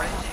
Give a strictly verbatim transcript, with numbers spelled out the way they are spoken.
Orange